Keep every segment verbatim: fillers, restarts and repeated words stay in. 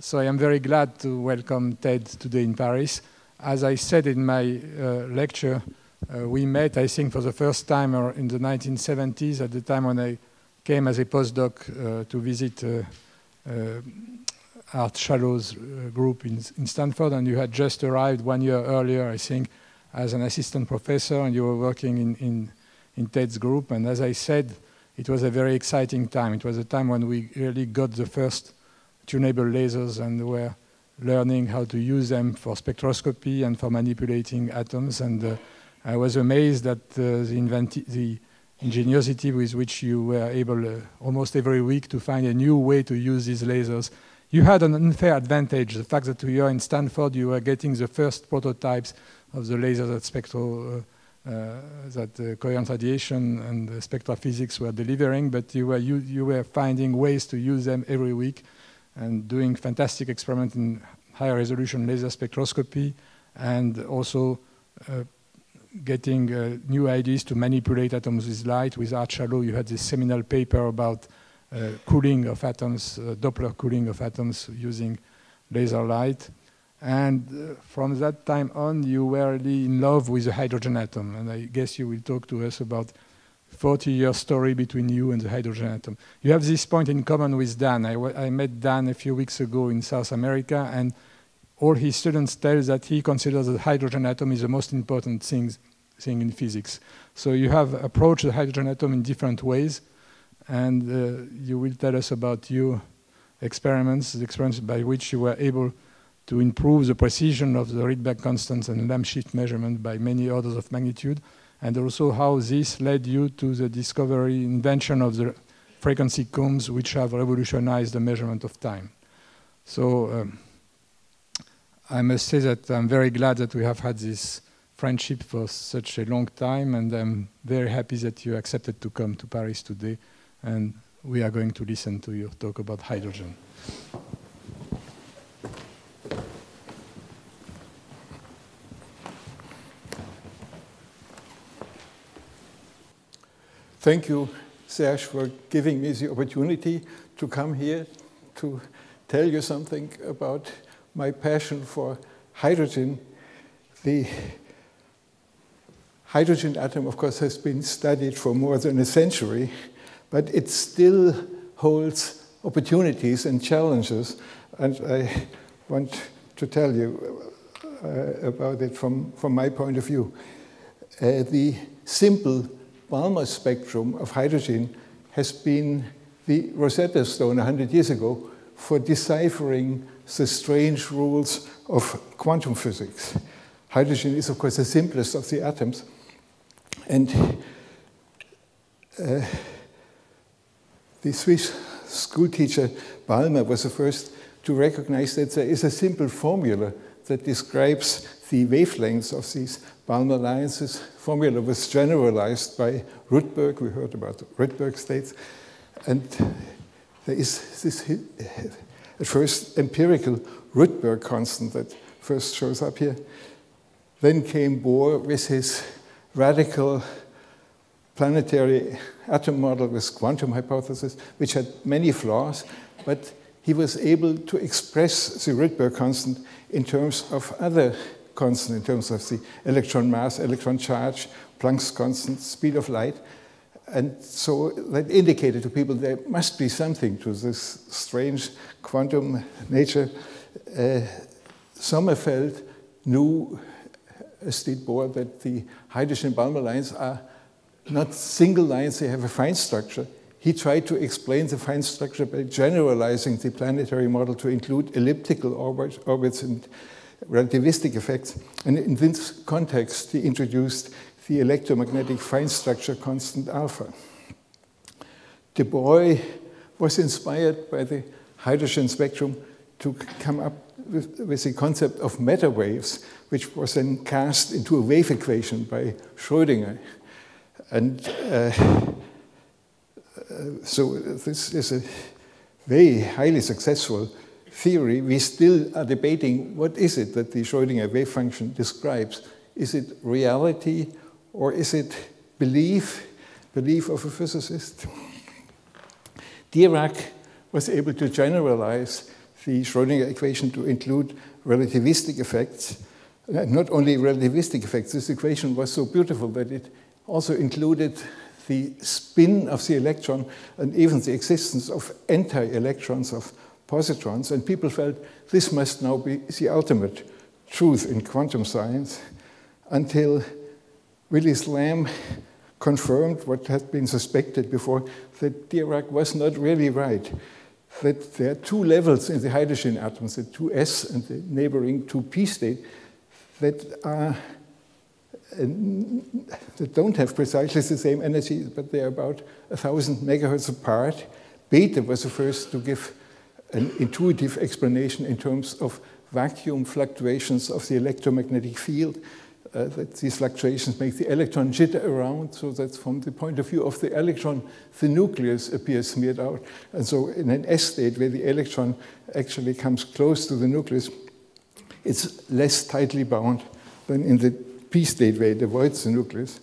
So I am very glad to welcome Ted today in Paris. As I said in my uh, lecture, uh, we met, I think, for the first time in the nineteen seventies, at the time when I came as a postdoc uh, to visit uh, uh, Art Schawlow's uh, group in, in Stanford, and you had just arrived one year earlier, I think, as an assistant professor, and you were working in, in, in Ted's group. And as I said, it was a very exciting time. It was a time when we really got the first tunable lasers and were learning how to use them for spectroscopy and for manipulating atoms. And uh, I was amazed at uh, the, inventi the ingenuity with which you were able uh, almost every week to find a new way to use these lasers. You had an unfair advantage, the fact that you were in Stanford, you were getting the first prototypes of the lasers that spectral, uh, uh, that uh, coherent radiation and uh, spectrophysics were delivering, but you were, you, you were finding ways to use them every week and doing fantastic experiments in high resolution laser spectroscopy, and also uh, getting uh, new ideas to manipulate atoms with light. With Art Schawlow, you had this seminal paper about Uh, cooling of atoms, uh, Doppler cooling of atoms using laser light. And uh, from that time on, you were really in love with the hydrogen atom. And I guess you will talk to us about forty year story between you and the hydrogen atom. You have this point in common with Dan. I, w I met Dan a few weeks ago in South America, and all his students tell that he considers the hydrogen atom is the most important thing, thing in physics. So you have approached the hydrogen atom in different ways. And uh, you will tell us about your experiments, the experiments by which you were able to improve the precision of the Rydberg constants and Lamb shift measurement by many orders of magnitude, and also how this led you to the discovery, invention of the frequency combs, which have revolutionized the measurement of time. So um, I must say that I'm very glad that we have had this friendship for such a long time, and I'm very happy that you accepted to come to Paris today. And we are going to listen to your talk about hydrogen. Thank you, Serge, for giving me the opportunity to come here to tell you something about my passion for hydrogen. The hydrogen atom, of course, has been studied for more than a century. But it still holds opportunities and challenges, and I want to tell you uh, about it from, from my point of view. Uh, the simple Balmer spectrum of hydrogen has been the Rosetta Stone one hundred years ago for deciphering the strange rules of quantum physics. Hydrogen is, of course, the simplest of the atoms, and uh, the Swiss schoolteacher Balmer was the first to recognize that there is a simple formula that describes the wavelengths of these Balmer lines. This formula was generalized by Rydberg. We heard about the Rydberg states. And there is this at first empirical Rydberg constant that first shows up here. Then came Bohr with his radical planetary atom model with quantum hypothesis, which had many flaws, but he was able to express the Rydberg constant in terms of other constants, in terms of the electron mass, electron charge, Planck's constant, speed of light. And so that indicated to people there must be something to this strange quantum nature. Uh, Sommerfeld knew, as did Bohr, that the hydrogen-Balmer lines are not single lines, they have a fine structure. He tried to explain the fine structure by generalizing the planetary model to include elliptical orbit, orbits and relativistic effects. And in this context, he introduced the electromagnetic fine structure constant alpha. De Broglie was inspired by the hydrogen spectrum to come up with, with the concept of matter waves, which was then cast into a wave equation by Schrödinger. And uh, so this is a very highly successful theory. We still are debating what is it that the Schrödinger wave function describes. Is it reality or is it belief, belief of a physicist? Dirac was able to generalize the Schrödinger equation to include relativistic effects. And not only relativistic effects, this equation was so beautiful that it also included the spin of the electron and even the existence of anti-electrons, of positrons, and people felt this must now be the ultimate truth in quantum science, until Willis Lamb confirmed what had been suspected before, that Dirac was not really right, that there are two levels in the hydrogen atoms, the two s and the neighboring two p state, that are And that don't have precisely the same energy, but they are about one thousand megahertz apart. Bethe was the first to give an intuitive explanation in terms of vacuum fluctuations of the electromagnetic field, uh, that these fluctuations make the electron jitter around, so that from the point of view of the electron, the nucleus appears smeared out. And so in an S state where the electron actually comes close to the nucleus, it's less tightly bound than in the P state where it avoids the nucleus.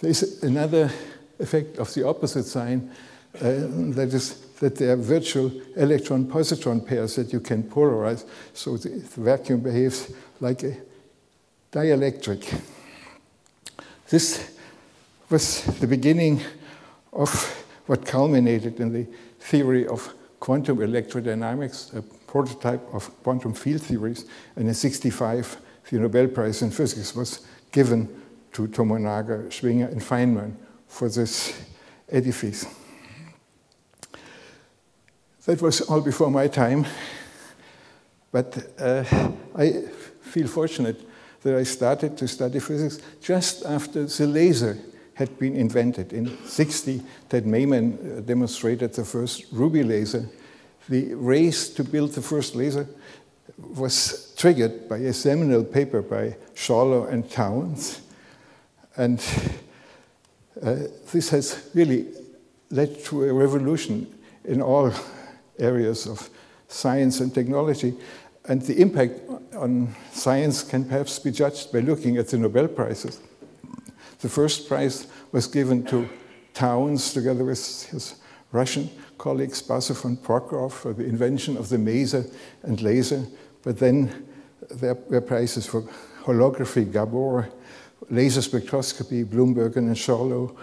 There's another effect of the opposite sign, uh, that is that there are virtual electron-positron pairs that you can polarize, so the vacuum behaves like a dielectric. This was the beginning of what culminated in the theory of quantum electrodynamics, a prototype of quantum field theories, and in sixty-five, the Nobel Prize in Physics was given to Tomonaga, Schwinger, and Feynman for this edifice. That was all before my time, but uh, I feel fortunate that I started to study physics just after the laser had been invented. In sixty, Ted Maiman demonstrated the first ruby laser. The race to build the first laser was triggered by a seminal paper by Schawlow and Towns. And uh, this has really led to a revolution in all areas of science and technology. And the impact on science can perhaps be judged by looking at the Nobel Prizes. The first prize was given to Towns together with his Russian colleagues Basov and Prokhorov for the invention of the maser and laser, but then there were prizes for holography, Gabor, laser spectroscopy, Bloombergen and Shorlow,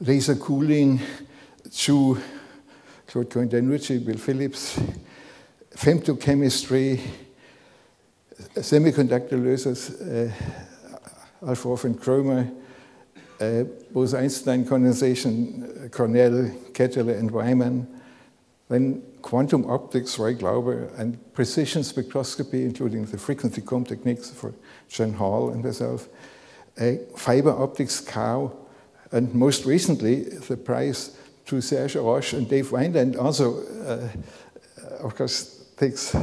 laser cooling, Chu, Claude Cohen-Tannoudji, Bill Phillips, femtochemistry, semiconductor lasers, uh, Alfroff and Kroemer, Uh, Bose-Einstein condensation, uh, Cornell, Ketteler, and Wyman. Then quantum optics, Roy Glauber, and precision spectroscopy, including the frequency comb techniques for John Hall and myself. Uh, fiber optics, Kao, and most recently, the prize to Serge and Dave Wineland also, uh, of course, takes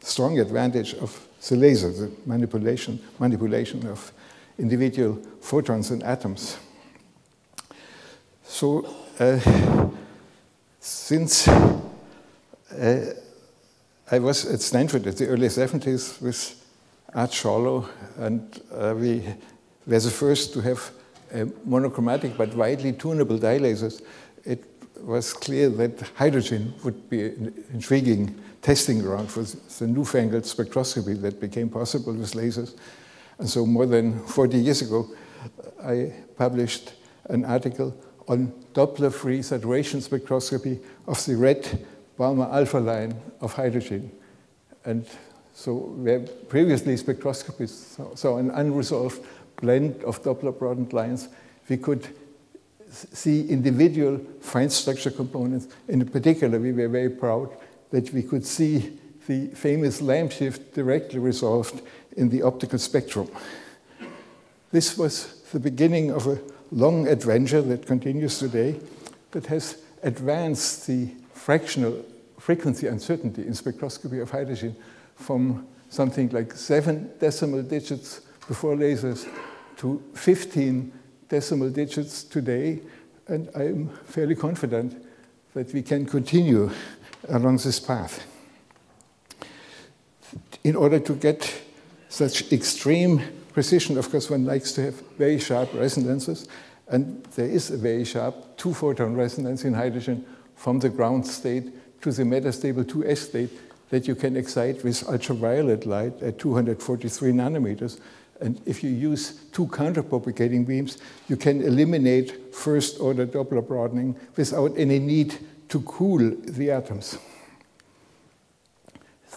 strong advantage of the laser, the manipulation, manipulation of individual photons and atoms. So, uh, since uh, I was at Stanford in the early seventies with Art Schawlow, and uh, we were the first to have uh, monochromatic but widely tunable dye lasers, it was clear that hydrogen would be an intriguing testing ground for the newfangled spectroscopy that became possible with lasers. And so more than forty years ago, I published an article on Doppler-free saturation spectroscopy of the red Balmer alpha line of hydrogen. And so where previously spectroscopists saw an unresolved blend of Doppler-broadened lines, we could see individual fine structure components. In particular, we were very proud that we could see the famous Lamb shift directly resolved in the optical spectrum. This was the beginning of a long adventure that continues today, that has advanced the fractional frequency uncertainty in spectroscopy of hydrogen from something like seven decimal digits before lasers to fifteen decimal digits today. And I'm fairly confident that we can continue along this path. In order to get such extreme precision, of course, one likes to have very sharp resonances, and there is a very sharp two-photon resonance in hydrogen from the ground state to the metastable two s state that you can excite with ultraviolet light at two hundred forty-three nanometers. And if you use two counterpropagating beams, you can eliminate first-order Doppler broadening without any need to cool the atoms.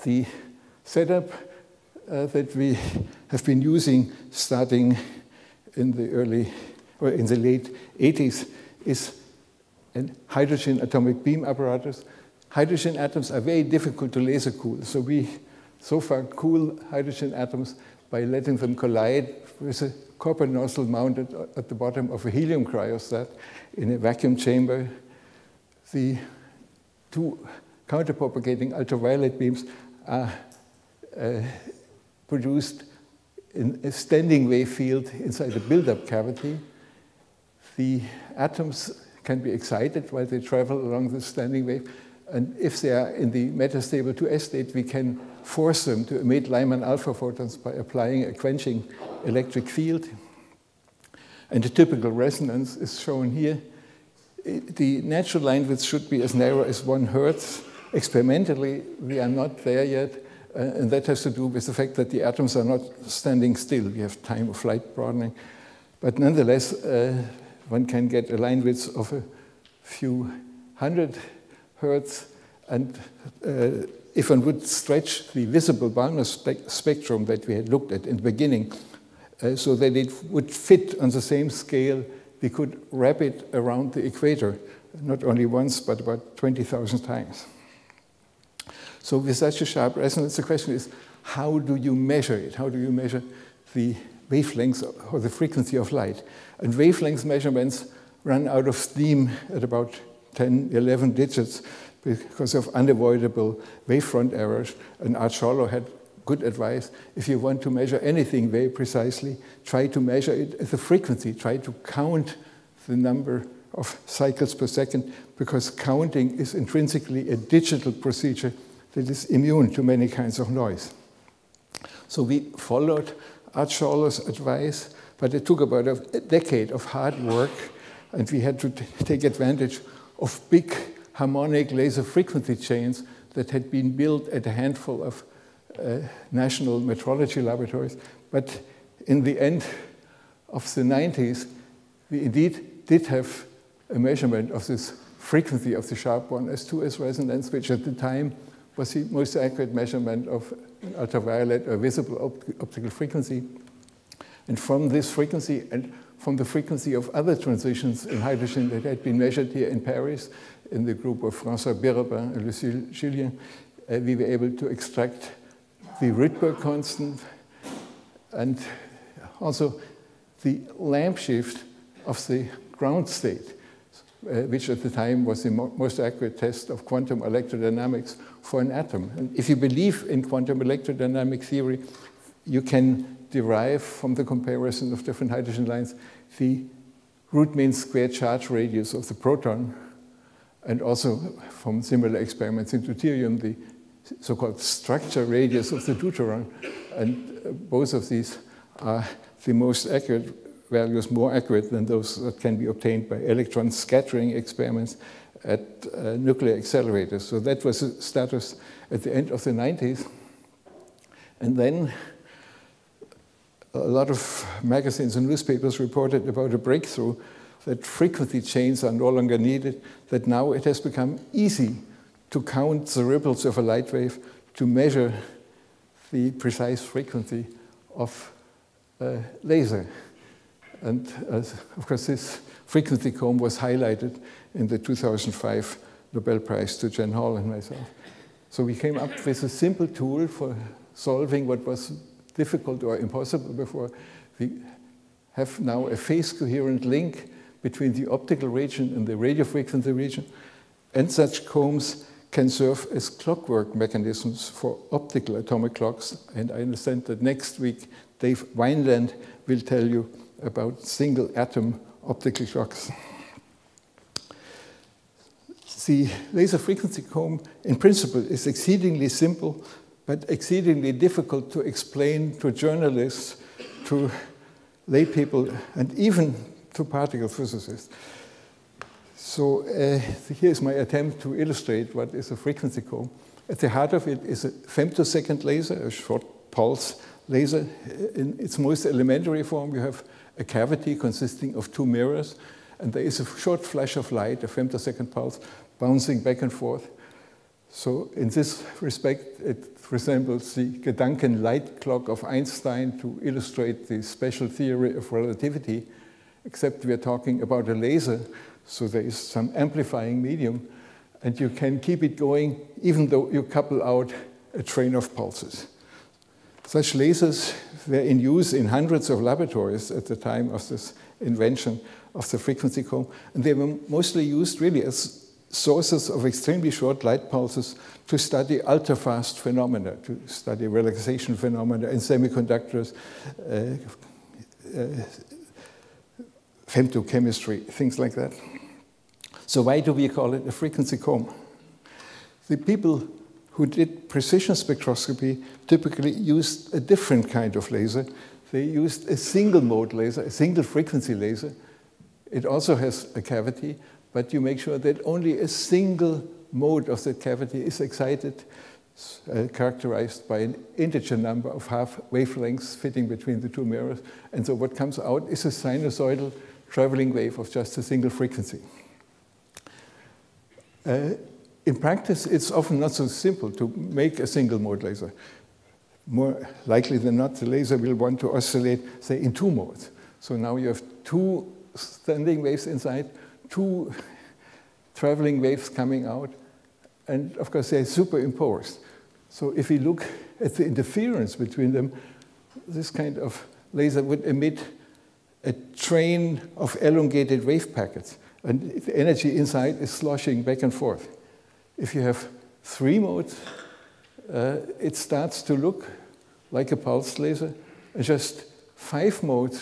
The setup uh, that we have been using starting in the early or in the late eighties is a hydrogen atomic beam apparatus. Hydrogen atoms are very difficult to laser cool, so we so far cool hydrogen atoms by letting them collide with a copper nozzle mounted at the bottom of a helium cryostat in a vacuum chamber. The two counterpropagating ultraviolet beams are uh, produced in a standing wave field inside a build-up cavity. The atoms can be excited while they travel along the standing wave. And if they are in the metastable two S state, we can force them to emit Lyman alpha photons by applying a quenching electric field. And the typical resonance is shown here. The natural line width should be as narrow as one hertz. Experimentally, we are not there yet. And that has to do with the fact that the atoms are not standing still. We have time of flight broadening. But nonetheless, uh, one can get a line width of a few hundred hertz. And uh, if one would stretch the visible Balmer spe spectrum that we had looked at in the beginning uh, so that it would fit on the same scale, we could wrap it around the equator, not only once, but about twenty thousand times. So with such a sharp resonance, the question is, how do you measure it? How do you measure the wavelengths or the frequency of light? And wavelength measurements run out of steam at about ten, eleven digits because of unavoidable wavefront errors. And Art Schawlow had good advice. If you want to measure anything very precisely, try to measure it as a frequency. Try to count the number of cycles per second, because counting is intrinsically a digital procedure that is immune to many kinds of noise. So we followed Art Schawlow's advice, but it took about a decade of hard work, and we had to take advantage of big harmonic laser frequency chains that had been built at a handful of uh, national metrology laboratories. But in the end of the nineties, we indeed did have a measurement of this frequency of the sharp one S two S resonance, which at the time was the most accurate measurement of ultraviolet or visible opt optical frequency. And from this frequency and from the frequency of other transitions in hydrogen that had been measured here in Paris in the group of François Biraben and Lucille Julien, uh, we were able to extract the Rydberg constant and also the Lamb shift of the ground state, Uh, which at the time was the mo most accurate test of quantum electrodynamics for an atom. And if you believe in quantum electrodynamic theory, you can derive from the comparison of different hydrogen lines the root mean square charge radius of the proton, and also from similar experiments in deuterium, the so-called structure radius of the deuteron. And uh, both of these are the most accurate values, more accurate than those that can be obtained by electron scattering experiments at uh, nuclear accelerators. So that was the status at the end of the nineties. And then a lot of magazines and newspapers reported about a breakthrough that frequency chains are no longer needed, that now it has become easy to count the ripples of a light wave to measure the precise frequency of a laser. And uh, of course, this frequency comb was highlighted in the two thousand five Nobel Prize to John Hall and myself. So we came up with a simple tool for solving what was difficult or impossible before. We have now a phase-coherent link between the optical region and the radio frequency region, and such combs can serve as clockwork mechanisms for optical atomic clocks. And I understand that next week, Dave Wineland will tell you about single-atom optical clocks. The laser frequency comb, in principle, is exceedingly simple, but exceedingly difficult to explain to journalists, to lay people, and even to particle physicists. So uh, here's my attempt to illustrate what is a frequency comb. At the heart of it is a femtosecond laser, a short pulse laser. In its most elementary form, you have a cavity consisting of two mirrors, and there is a short flash of light, a femtosecond pulse, bouncing back and forth. So in this respect, it resembles the Gedanken light clock of Einstein to illustrate the special theory of relativity, except we are talking about a laser, so there is some amplifying medium, and you can keep it going even though you couple out a train of pulses. Such lasers were in use in hundreds of laboratories at the time of this invention of the frequency comb, and they were mostly used really as sources of extremely short light pulses to study ultra-fast phenomena, to study relaxation phenomena in semiconductors, uh, uh, femtochemistry, things like that. So why do we call it a frequency comb? The people who did precision spectroscopy typically used a different kind of laser. They used a single mode laser, a single frequency laser. It also has a cavity, but you make sure that only a single mode of that cavity is excited, uh, characterized by an integer number of half wavelengths fitting between the two mirrors. And so what comes out is a sinusoidal traveling wave of just a single frequency. Uh, in practice, it's often not so simple to make a single mode laser. More likely than not, the laser will want to oscillate, say, in two modes. So now you have two standing waves inside, two traveling waves coming out, and of course, they're superimposed. So if we look at the interference between them, this kind of laser would emit a train of elongated wave packets, and the energy inside is sloshing back and forth. If you have three modes, uh, it starts to look like a pulsed laser. And just five modes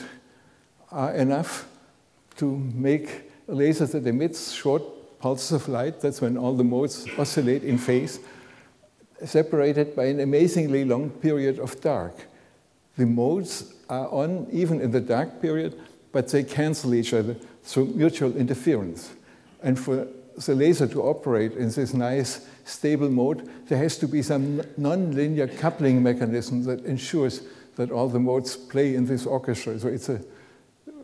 are enough to make a laser that emits short pulses of light. That's when all the modes oscillate in phase, separated by an amazingly long period of dark. The modes are on even in the dark period, but they cancel each other through mutual interference. And for the laser to operate in this nice, stable mode, there has to be some non-linear coupling mechanism that ensures that all the modes play in this orchestra. So it's a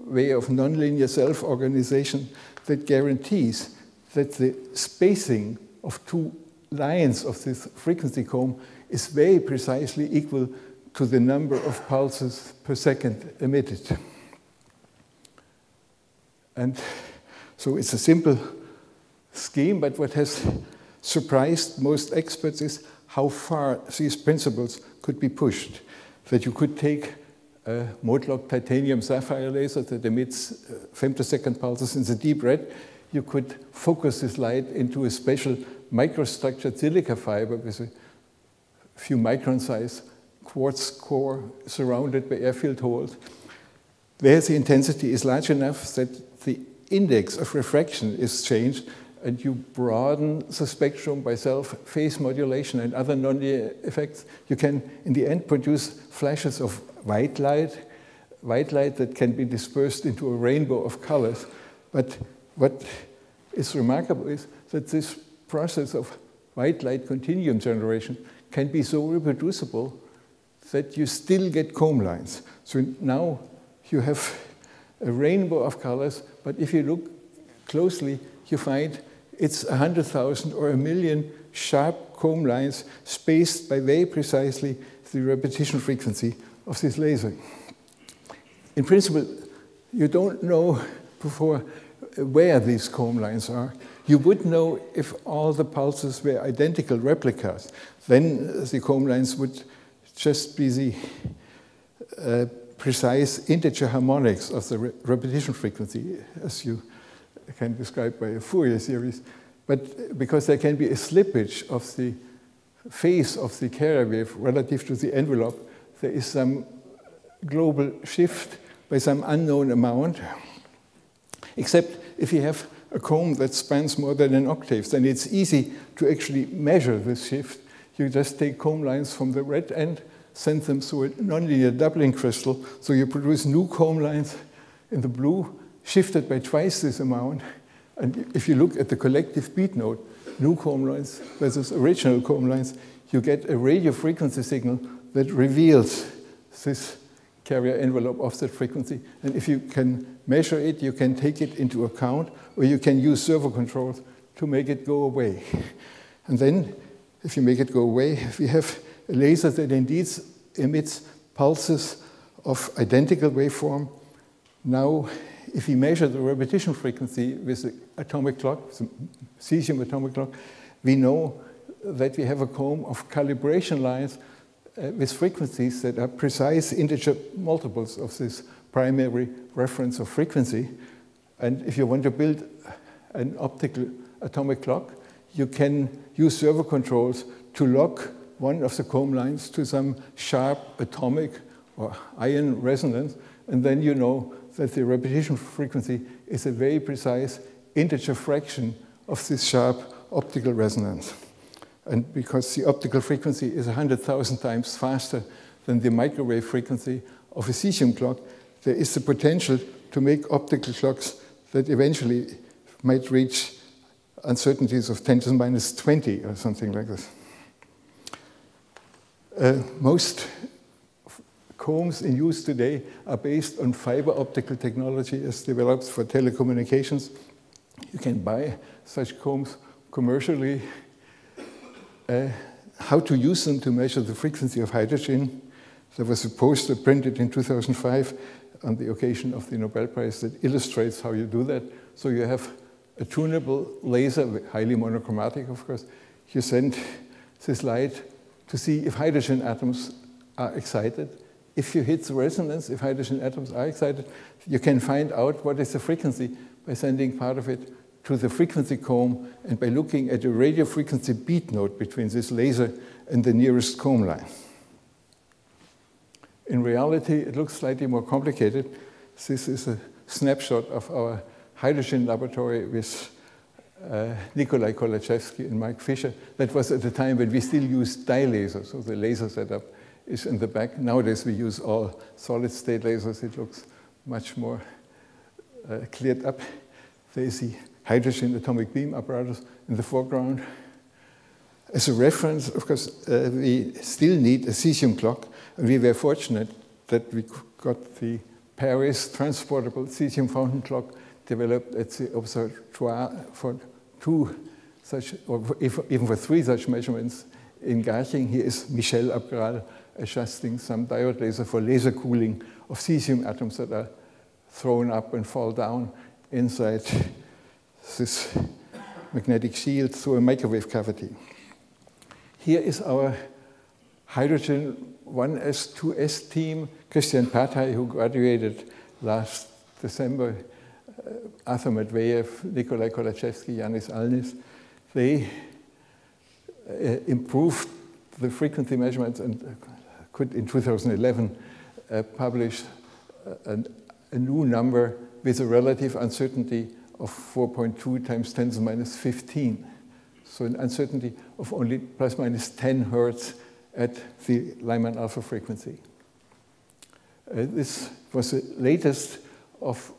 way of non-linear self-organization that guarantees that the spacing of two lines of this frequency comb is very precisely equal to the number of pulses per second emitted. And so it's a simple scheme, but what has surprised most experts is how far these principles could be pushed. That you could take a mode-locked titanium sapphire laser that emits femtosecond pulses in the deep red. You could focus this light into a special microstructured silica fiber with a few micron-sized quartz core surrounded by airfield holes. There the intensity is large enough that the index of refraction is changed, and you broaden the spectrum by self-phase modulation and other nonlinear effects. You can, in the end, produce flashes of white light, white light that can be dispersed into a rainbow of colors. But what is remarkable is that this process of white light continuum generation can be so reproducible that you still get comb lines. So now you have a rainbow of colors, but if you look closely, you find it's one hundred thousand or a million sharp comb lines spaced by very precisely the repetition frequency of this laser. In principle, you don't know before where these comb lines are. You would know if all the pulses were identical replicas. Then the comb lines would just be the uh, precise integer harmonics of the re repetition frequency, as you can describe by a Fourier series. But because there can be a slippage of the phase of the carrier wave relative to the envelope, there is some global shift by some unknown amount. Except if you have a comb that spans more than an octave, then it's easy to actually measure this shift. You just take comb lines from the red end, send them through a nonlinear doubling crystal, so you produce new comb lines in the blue, shifted by twice this amount, And if you look at the collective beat note, new comb lines versus original comb lines, you get a radio frequency signal that reveals this carrier envelope offset frequency. And if you can measure it, you can take it into account, or you can use servo controls to make it go away. And then, if you make it go away, we have a laser that indeed emits pulses of identical waveform. Now, if we measure the repetition frequency with the atomic clock, the cesium atomic clock, we know that we have a comb of calibration lines uh, with frequencies that are precise integer multiples of this primary reference of frequency. And if you want to build an optical atomic clock, you can use servo controls to lock one of the comb lines to some sharp atomic or ion resonance, and then you know that the repetition frequency is a very precise integer fraction of this sharp optical resonance. And because the optical frequency is one hundred thousand times faster than the microwave frequency of a cesium clock, there is the potential to make optical clocks that eventually might reach uncertainties of ten to the minus twenty or something like this. Uh, most combs in use today are based on fiber optical technology as developed for telecommunications. You can buy such combs commercially. Uh, how to use them to measure the frequency of hydrogen. There was a poster printed in two thousand five on the occasion of the Nobel Prize that illustrates how you do that. So you have a tunable laser, highly monochromatic, of course. You send this light to see if hydrogen atoms are excited. If you hit the resonance, if hydrogen atoms are excited, you can find out what is the frequency by sending part of it to the frequency comb and by looking at a radio frequency beat note between this laser and the nearest comb line. In reality, it looks slightly more complicated. This is a snapshot of our hydrogen laboratory with uh, Nikolai Kolachevsky and Mike Fisher. That was at the time when we still used dye lasers, so the laser setup is in the back. Nowadays we use all solid state lasers. It looks much more uh, cleared up. There is the hydrogen atomic beam apparatus in the foreground. As a reference, of course, uh, we still need a cesium clock. And we were fortunate that we got the Paris transportable cesium fountain clock developed at the Observatoire for two such, or if, even for three such measurements in Garching. Here is Michel Abgral adjusting some diode laser for laser cooling of cesium atoms that are thrown up and fall down inside this magnetic shield through a microwave cavity. Here is our hydrogen one S, two S team. Christian Patai, who graduated last December, uh, Arthur Matveev, Nikolai Kolachevsky, Yanis Alnis, they uh, improved the frequency measurements and could, in two thousand eleven, uh, publish a, a new number with a relative uncertainty of four point two times ten to the minus fifteen. So an uncertainty of only plus minus ten hertz at the Lyman alpha frequency. Uh, this was the latest of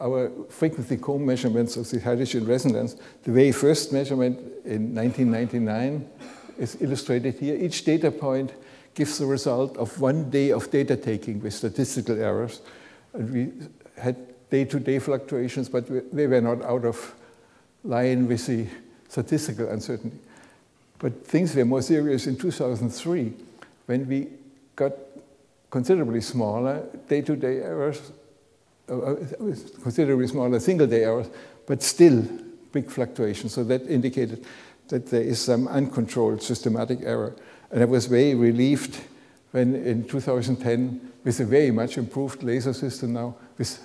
our frequency comb measurements of the hydrogen resonance. The very first measurement in nineteen ninety-nine is illustrated here. Each data point gives the result of one day of data taking with statistical errors. And we had day-to-day fluctuations, but they were not out of line with the statistical uncertainty. But things were more serious in two thousand three, when we got considerably smaller day-to-day errors, considerably smaller single-day errors, but still big fluctuations. So that indicated that there is some uncontrolled systematic error. And I was very relieved when in two thousand ten, with a very much improved laser system now, with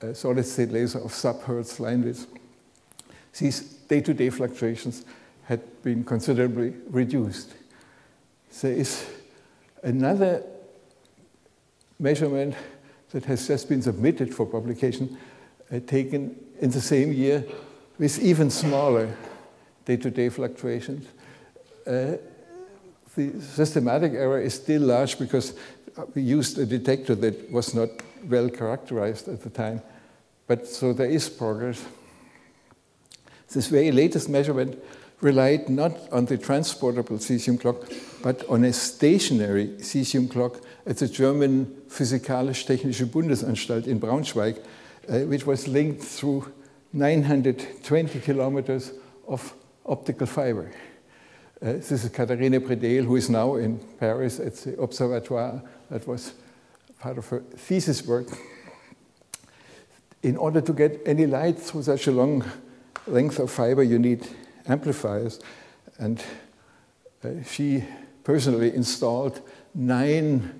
a solid-state laser of sub-hertz line width, these day-to-day fluctuations had been considerably reduced. There is another measurement that has just been submitted for publication, uh, taken in the same year with even smaller day-to-day fluctuations. Uh, the systematic error is still large because we used a detector that was not well characterized at the time, but so there is progress. This very latest measurement relied not on the transportable cesium clock, but on a stationary cesium clock at the German Physikalisch-Technische Bundesanstalt in Braunschweig, uh, which was linked through nine hundred twenty kilometers of optical fiber. Uh, this is Katharine Predel, who is now in Paris at the Observatoire. That was part of her thesis work. In order to get any light through such a long length of fiber, you need amplifiers. And uh, she personally installed nine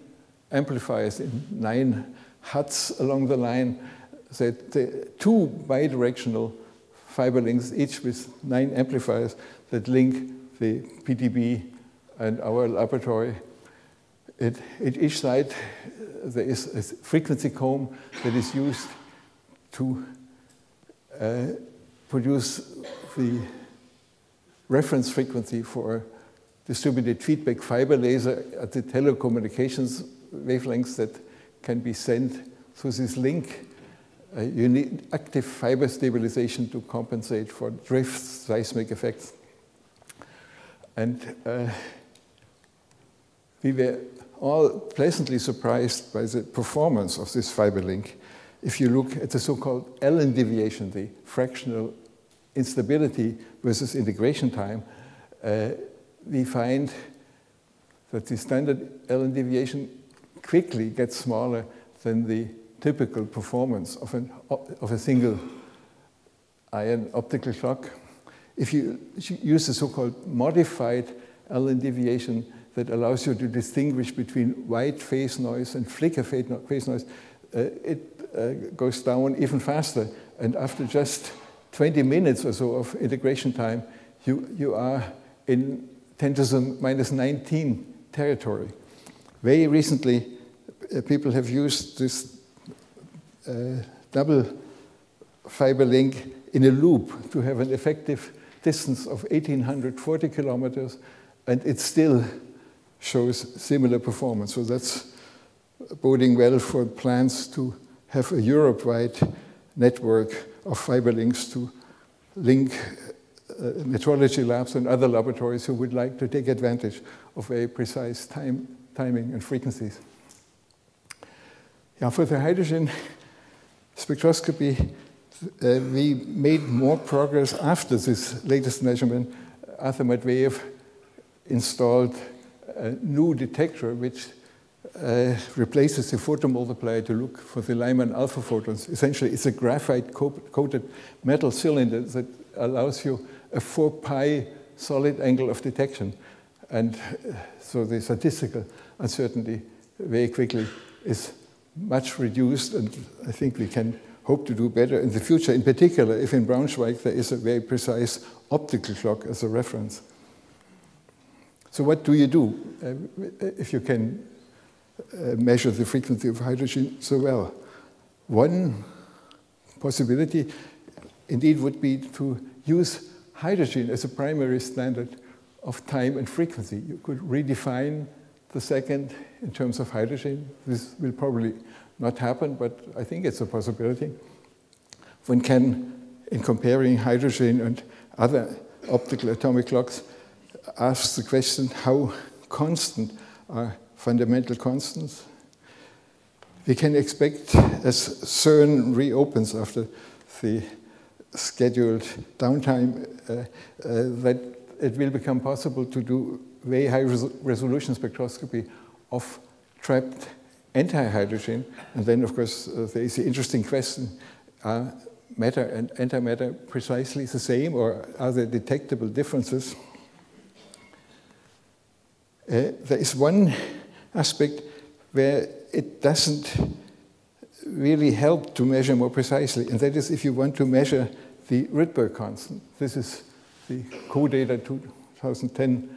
amplifiers in nine huts along the line, that the two bidirectional fiber links, each with nine amplifiers, that link the P T B and our laboratory. At, at each side, there is a frequency comb that is used to uh, produce the reference frequency for distributed feedback fiber laser at the telecommunications wavelengths that can be sent through this link. Uh, you need active fiber stabilization to compensate for drift seismic effects. And uh, we were all pleasantly surprised by the performance of this fiber link. If you look at the so-called Allen deviation, the fractional instability versus integration time, uh, we find that the standard Allen deviation quickly gets smaller than the typical performance of, an, of a single ion optical clock. If you use the so-called modified Allen deviation that allows you to distinguish between white phase noise and flicker phase noise, uh, it uh, goes down even faster. And after just twenty minutes or so of integration time, you, you are in ten to the minus nineteen territory. Very recently, uh, people have used this Uh, double fiber link in a loop to have an effective distance of one thousand eight hundred forty kilometers, and it still shows similar performance. So that's boding well for plans to have a Europe-wide network of fiber links to link uh, metrology labs and other laboratories who would like to take advantage of very precise time, timing and frequencies. Yeah, for the hydrogen spectroscopy, uh, we made more progress after this latest measurement. Arthur Matveev installed a new detector which uh, replaces the photomultiplier to look for the Lyman alpha photons. Essentially, it's a graphite-coated metal cylinder that allows you a four pi solid angle of detection. And so the statistical uncertainty very quickly is much reduced, and I think we can hope to do better in the future, in particular if in Braunschweig there is a very precise optical clock as a reference. So what do you do uh, if you can uh, measure the frequency of hydrogen so well? One possibility indeed would be to use hydrogen as a primary standard of time and frequency. You could redefine the second in terms of hydrogen. This will probably not happen, but I think it's a possibility. One can, in comparing hydrogen and other optical atomic clocks, ask the question, how constant are fundamental constants? We can expect, as CERN reopens after the scheduled downtime, uh, uh, that it will become possible to do very high res resolution spectroscopy of trapped anti-hydrogen. And then, of course, uh, there is the interesting question, are matter and antimatter precisely the same, or are there detectable differences? Uh, there is one aspect where it doesn't really help to measure more precisely, and that is if you want to measure the Rydberg constant. This is the CODATA two thousand ten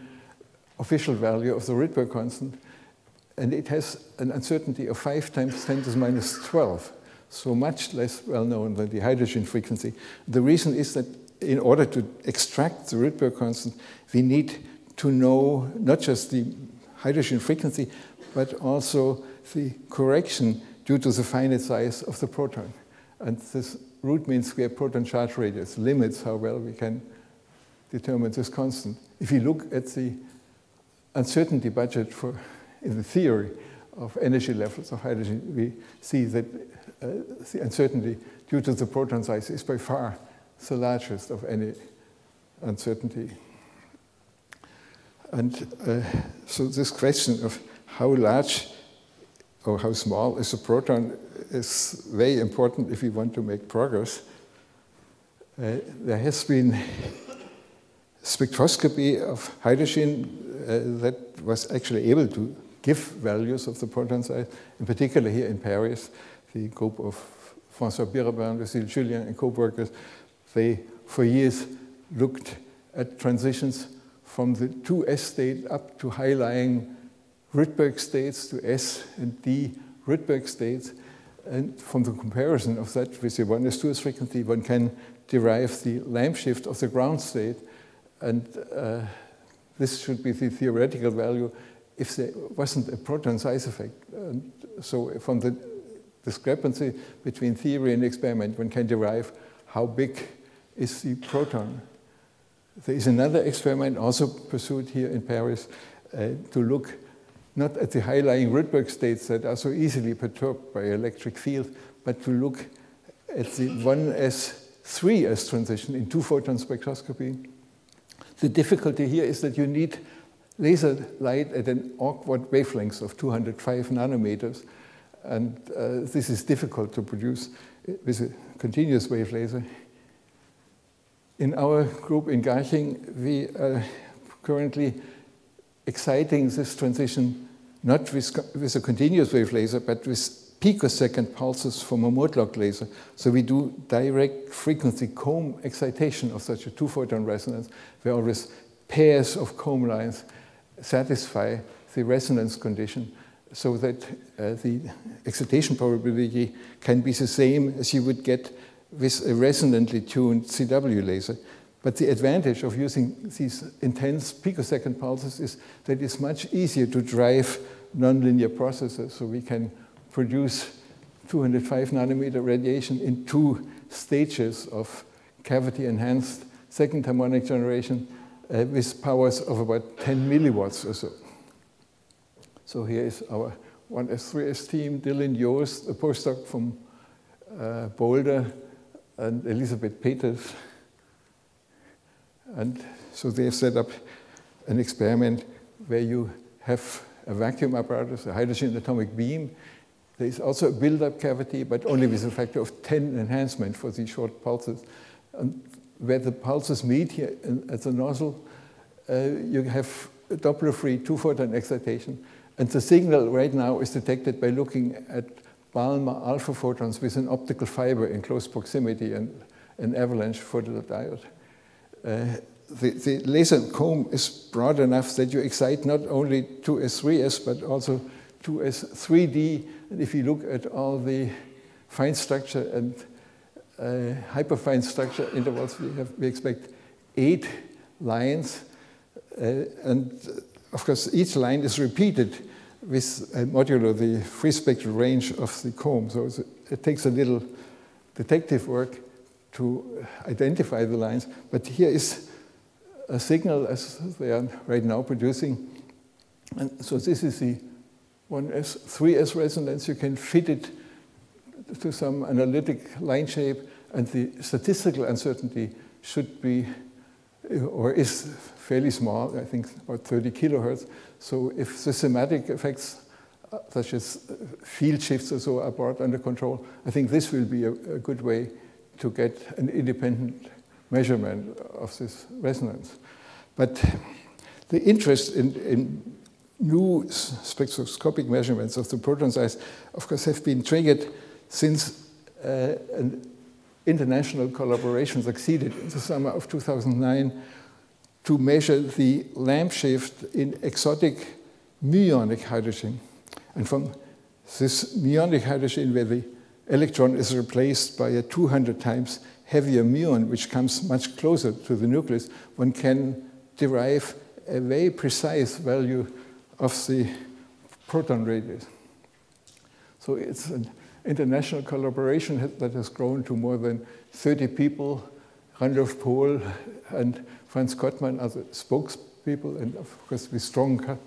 official value of the Rydberg constant, and it has an uncertainty of five times ten to the minus twelve, so much less well-known than the hydrogen frequency. The reason is that in order to extract the Rydberg constant, we need to know not just the hydrogen frequency, but also the correction due to the finite size of the proton. And this root mean square proton charge radius limits how well we can determine this constant. If you look at the uncertainty budget for in the theory of energy levels of hydrogen, we see that uh, the uncertainty due to the proton size is by far the largest of any uncertainty. And uh, so this question of how large or how small is a proton is very important if we want to make progress. Uh, there has been spectroscopy of hydrogen uh, that was actually able to give values of the proton size, in particular here in Paris, the group of François Biraben, Lucille Julien, and co-workers, they for years looked at transitions from the two S state up to high-lying Rydberg states to S and D Rydberg states. And from the comparison of that with the one S two S frequency, one can derive the Lamb shift of the ground state. And uh, this should be the theoretical value if there wasn't a proton size effect. And so from the discrepancy between theory and experiment, one can derive how big is the proton. There is another experiment also pursued here in Paris uh, to look not at the high-lying Rydberg states that are so easily perturbed by electric field, but to look at the one S, three S transition in two-photon spectroscopy. The difficulty here is that you need laser light at an awkward wavelength of two hundred five nanometers, and uh, this is difficult to produce with a continuous wave laser. In our group in Garching, we are currently exciting this transition not with, with a continuous wave laser, but with picosecond pulses from a Mortlock laser. So we do direct frequency comb excitation of such a two-photon resonance, where always pairs of comb lines satisfy the resonance condition so that uh, the excitation probability can be the same as you would get with a resonantly tuned C W laser. But the advantage of using these intense picosecond pulses is that it's much easier to drive nonlinear processes, so we can produce two hundred five nanometer radiation in two stages of cavity-enhanced second harmonic generation uh, with powers of about ten milliwatts or so. So here is our one S, three S team, Dylan Joost, a postdoc from uh, Boulder, and Elizabeth Peters. And so they have set up an experiment where you have a vacuum apparatus, a hydrogen atomic beam. There is also a build-up cavity, but only with a factor of ten enhancement for these short pulses. And where the pulses meet here at the nozzle, uh, you have a Doppler-free two-photon excitation. And the signal right now is detected by looking at Balmer alpha photons with an optical fiber in close proximity and an avalanche photodiode. Uh, the, the laser comb is broad enough that you excite not only two S, three S, but also two S, three D. And if you look at all the fine structure and uh, hyperfine structure intervals, we, have, we expect eight lines. Uh, and of course, each line is repeated with a modulo the free spectral range of the comb. So it takes a little detective work to identify the lines, but here is a signal as they are right now producing. And so this is the one S, three S resonance. You can fit it to some analytic line shape, and the statistical uncertainty should be, or is fairly small, I think about thirty kilohertz. So if systematic effects such as field shifts or so are brought under control, I think this will be a, a good way to get an independent measurement of this resonance. But the interest in, in new spectroscopic measurements of the proton size, of course, have been triggered since uh, an international collaboration succeeded in the summer of two thousand nine to measure the Lamb shift in exotic muonic hydrogen. And from this muonic hydrogen, where the electron is replaced by a two hundred times heavier muon, which comes much closer to the nucleus, one can derive a very precise value of the proton radius. So it's an international collaboration that has grown to more than thirty people. Randolph Pohl and Franz Kottmann are the spokespeople, and of course with strong uh,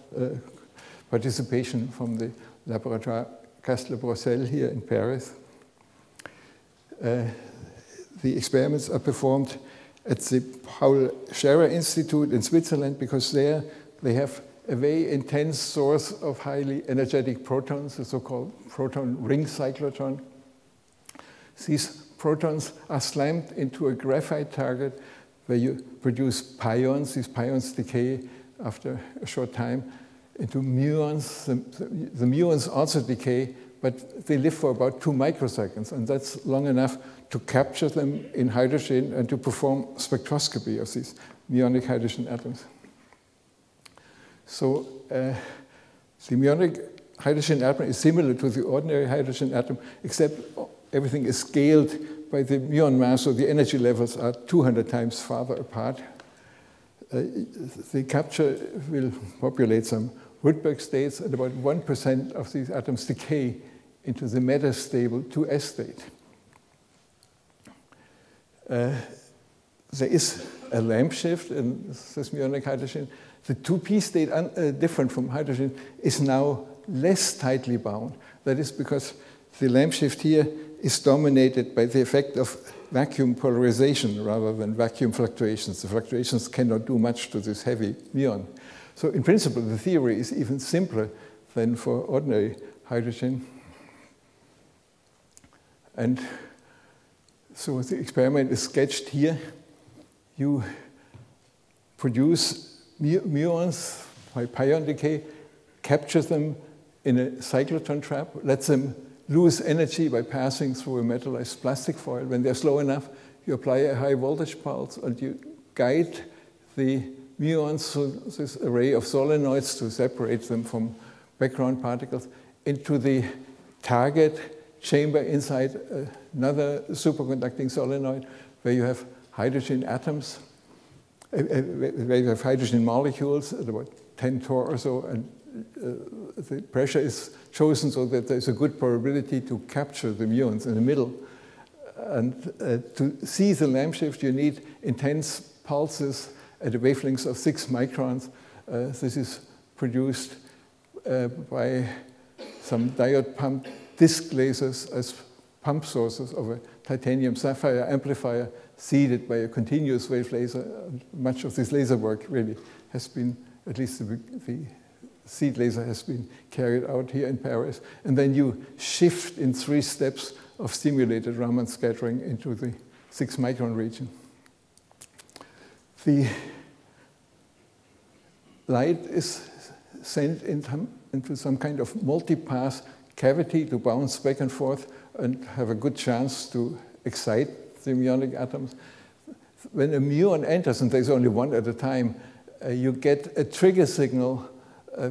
participation from the Laboratoire Castres-Bruxelles here in Paris. Uh, the experiments are performed at the Paul Scherrer Institute in Switzerland, because there they have a very intense source of highly energetic protons, the so-called proton ring cyclotron. These protons are slammed into a graphite target where you produce pions. These pions decay after a short time into muons. The, the, the muons also decay, but they live for about two microseconds, and that's long enough to capture them in hydrogen and to perform spectroscopy of these muonic hydrogen atoms. So uh, the muonic hydrogen atom is similar to the ordinary hydrogen atom, except everything is scaled by the muon mass, so the energy levels are two hundred times farther apart. Uh, the capture will populate some Rydberg states, and about one percent of these atoms decay into the metastable two S state. Uh, there is a Lamb shift in this muonic hydrogen. The two P state, un, uh, different from hydrogen, is now less tightly bound. That is because the Lamb shift here is dominated by the effect of vacuum polarization rather than vacuum fluctuations. The fluctuations cannot do much to this heavy muon. So in principle, the theory is even simpler than for ordinary hydrogen. And so the experiment is sketched here. You produce Mu muons by pion decay, captures them in a cyclotron trap, lets them lose energy by passing through a metallized plastic foil. When they're slow enough, you apply a high voltage pulse and you guide the muons through this array of solenoids to separate them from background particles into the target chamber inside another superconducting solenoid where you have hydrogen atoms. Where you have hydrogen molecules at about ten torr or so, and uh, the pressure is chosen so that there's a good probability to capture the muons in the middle. And uh, to see the Lamb shift, you need intense pulses at a wavelength of six microns. Uh, this is produced uh, by some diode pump disk lasers as pump sources of a titanium sapphire amplifier, seeded by a continuous wave laser. Much of this laser work really has been, at least the, the seed laser has been carried out here in Paris. And then you shift in three steps of stimulated Raman scattering into the six micron region. The light is sent into some kind of multipass cavity to bounce back and forth and have a good chance to excite the muonic atoms. When a muon enters, and there's only one at a time, uh, you get a trigger signal uh,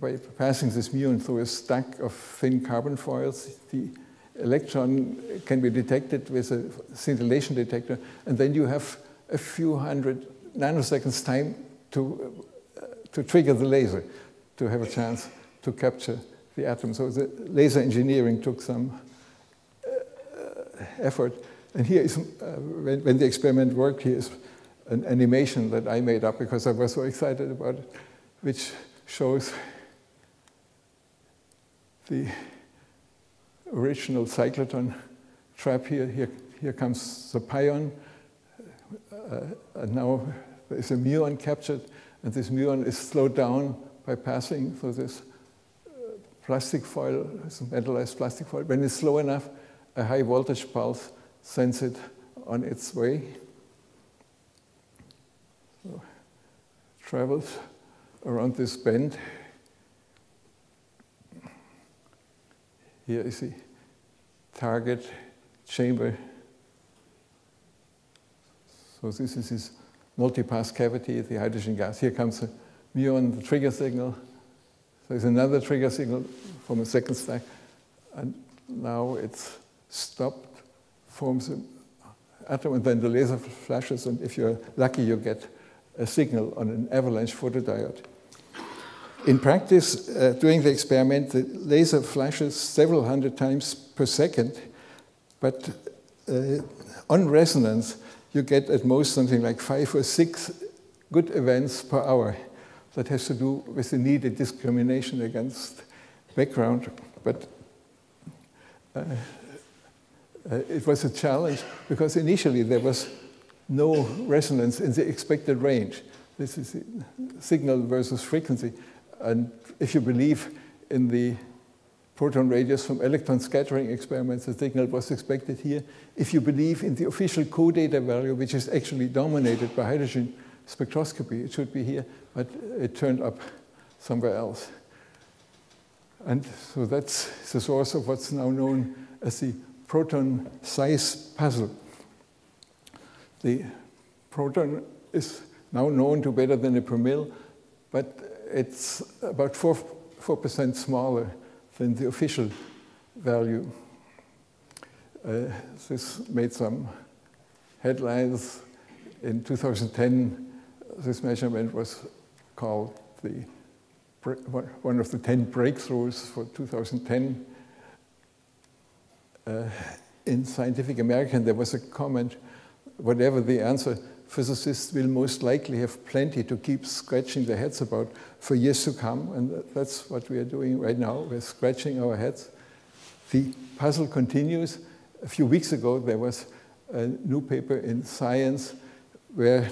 by passing this muon through a stack of thin carbon foils. The electron can be detected with a scintillation detector, and then you have a few hundred nanoseconds time to, uh, to trigger the laser to have a chance to capture the atom. So the laser engineering took some uh, effort. And here is, uh, when, when the experiment worked, here is an animation that I made up because I was so excited about it, which shows the original cyclotron trap here. Here, here comes the pion, uh, and now there's a muon captured, and this muon is slowed down by passing through this uh, plastic foil, this metallized plastic foil. When it's slow enough, a high voltage pulse sends it on its way. So, travels around this bend. Here is the target chamber. So this is this multipass cavity, the hydrogen gas. Here comes the muon, the trigger signal. There's another trigger signal from a second stack. And now it's stopped. Forms an atom, and then the laser flashes, and if you're lucky, you get a signal on an avalanche photodiode. In practice, uh, during the experiment, the laser flashes several hundred times per second, but uh, on resonance, you get at most something like five or six good events per hour. That has to do with the needed discrimination against background, but uh, uh, it was a challenge because initially there was no resonance in the expected range. This is signal versus frequency. And if you believe in the proton radius from electron scattering experiments, the signal was expected here. If you believe in the official CODATA value, which is actually dominated by hydrogen spectroscopy, it should be here, but it turned up somewhere else. And so that's the source of what's now known as the proton size puzzle. The proton is now known to better than a per mil, but it's about four, four percent smaller than the official value. Uh, this made some headlines. In two thousand ten, this measurement was called the, one of the ten breakthroughs for two thousand ten. Uh, in Scientific American, there was a comment, whatever the answer, physicists will most likely have plenty to keep scratching their heads about for years to come, and that's what we are doing right now. We're scratching our heads. The puzzle continues. A few weeks ago, there was a new paper in Science where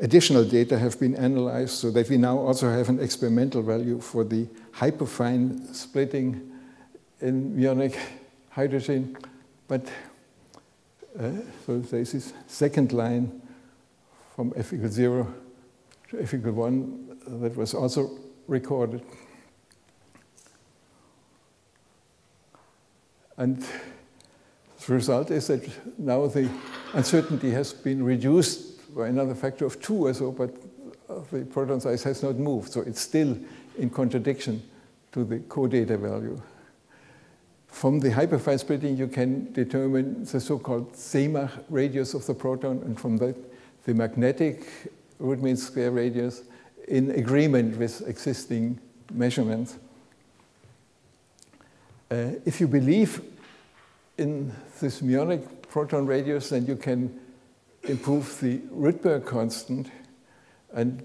additional data have been analyzed so that we now also have an experimental value for the hyperfine splitting in muonic hydrogen. But uh, so there's this second line from F equals zero to F equals one, that was also recorded. And the result is that now the uncertainty has been reduced by another factor of two or so, but the proton size has not moved, so it's still in contradiction to the CODATA value. From the hyperfine splitting, you can determine the so-called Zemach radius of the proton, and from that, the magnetic root mean square radius in agreement with existing measurements. Uh, if you believe in this muonic proton radius, then you can improve the Rydberg constant. And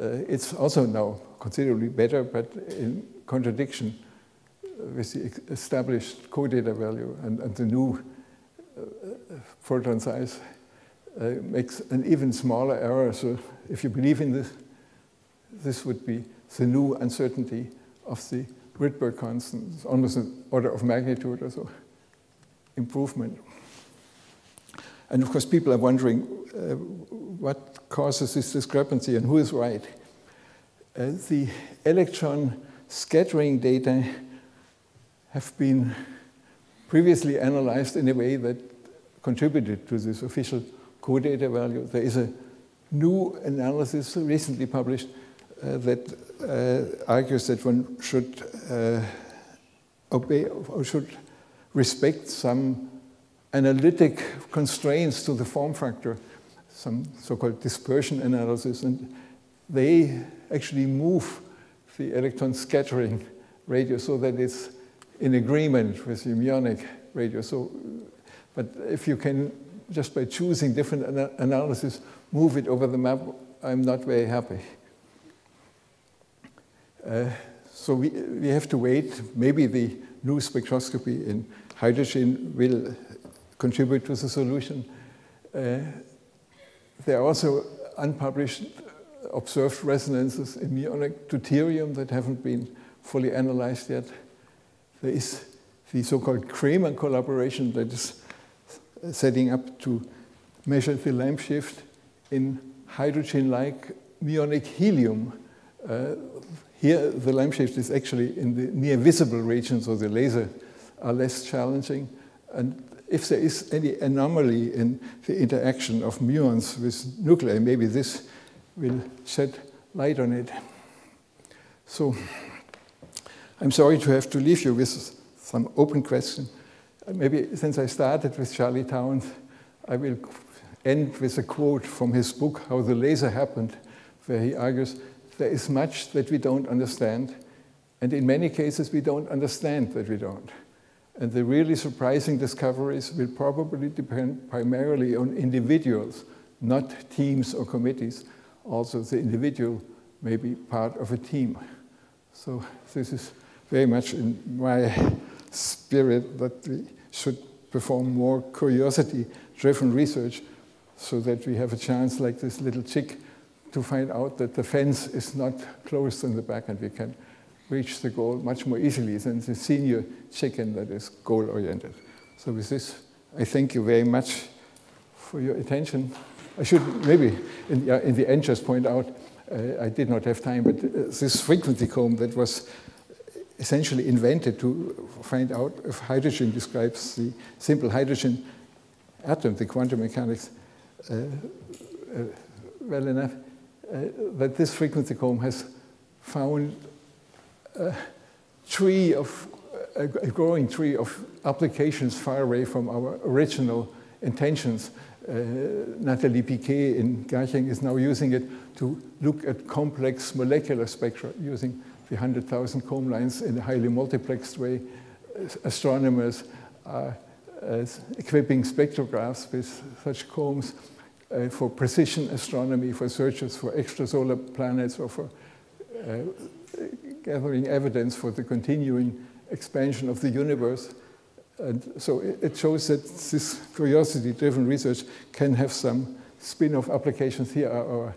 uh, it's also now considerably better, but in contradiction with the established CODATA value and, and the new uh, proton size. Uh, makes an even smaller error. So if you believe in this, this would be the new uncertainty of the Rydberg constant, it's almost an order of magnitude or so improvement. And of course, people are wondering uh, what causes this discrepancy and who is right. Uh, the electron scattering data have been previously analyzed in a way that contributed to this official CODATA value. There is a new analysis recently published uh, that uh, argues that one should uh, obey or should respect some analytic constraints to the form factor, some so-called dispersion analysis, and they actually move the electron scattering radius so that it's in agreement with the muonic radius. So, but if you can just by choosing different ana analysis, move it over the map, I'm not very happy. Uh, so we, we have to wait. Maybe the new spectroscopy in hydrogen will contribute to the solution. Uh, there are also unpublished observed resonances in muonic deuterium that haven't been fully analyzed yet. There is the so-called Kramer collaboration that is setting up to measure the Lamb shift in hydrogen-like muonic helium. Uh, here, the Lamb shift is actually in the near-visible region, so the lasers are less challenging. And if there is any anomaly in the interaction of muons with nuclei, maybe this will shed light on it. So I'm sorry to have to leave you with some open questions. Maybe since I started with Charlie Towns, I will end with a quote from his book, How the Laser Happened, where he argues there is much that we don't understand, and in many cases we don't understand that we don't. And the really surprising discoveries will probably depend primarily on individuals, not teams or committees. Also, the individual may be part of a team. So this is very much in my spirit that we should perform more curiosity-driven research so that we have a chance, like this little chick, to find out that the fence is not closed in the back and we can reach the goal much more easily than the senior chicken that is goal-oriented. So with this, I thank you very much for your attention. I should maybe, in, uh, in the end, just point out, uh, I did not have time, but uh, this frequency comb that was essentially invented to find out if hydrogen describes the simple hydrogen atom, the quantum mechanics, uh, uh, well enough, uh, that this frequency comb has found a tree of, a growing tree of applications far away from our original intentions. Uh, Nathalie Piquet in Garching is now using it to look at complex molecular spectra using the one hundred thousand comb lines in a highly multiplexed way. Astronomers are uh, equipping spectrographs with such combs uh, for precision astronomy, for searches for extrasolar planets, or for uh, gathering evidence for the continuing expansion of the universe. And so it shows that this curiosity-driven research can have some spin-off applications. Here are our,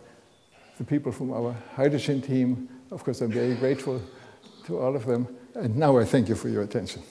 the people from our hydrogen team. Of course, I'm very grateful to all of them. And now I thank you for your attention.